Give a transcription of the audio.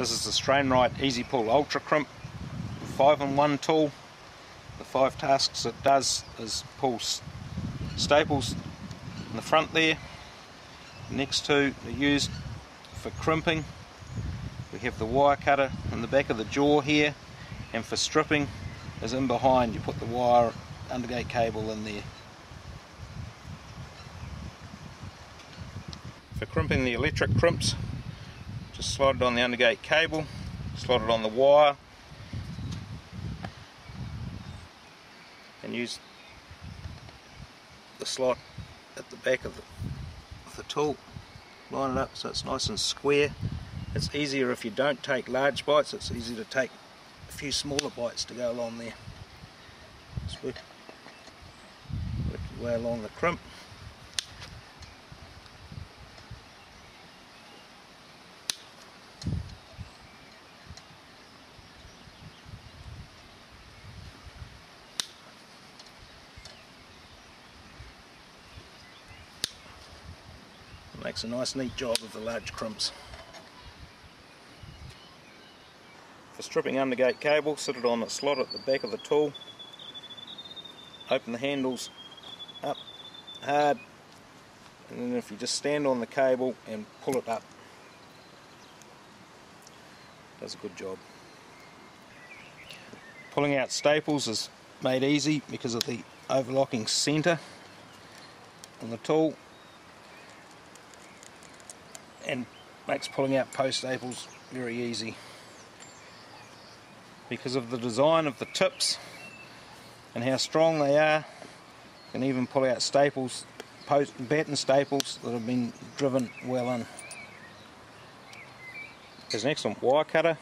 This is the Strainrite Ezepull Ultra Crimp 5-in-1 tool. The five tasks it does is pull staples in the front there. The next two are used for crimping. We have the wire cutter in the back of the jaw here, and for stripping is in behind. You put the wire undergate cable in there. For crimping the electric crimps, just slide it on the undergate cable, slide it on the wire, and use the slot at the back of the tool. Line it up so it's nice and square. It's easier if you don't take large bites, it's easy to take a few smaller bites to go along there. Just work your way along the crimp. It makes a nice neat job of the large crimps. For stripping undergate cable, sit it on a slot at the back of the tool, open the handles up hard, and then if you just stand on the cable and pull it up, does a good job. Pulling out staples is made easy because of the overlocking centre on the tool, and makes pulling out post staples very easy. Because of the design of the tips and how strong they are, you can even pull out staples, post and batten staples that have been driven well in. There's an excellent wire cutter.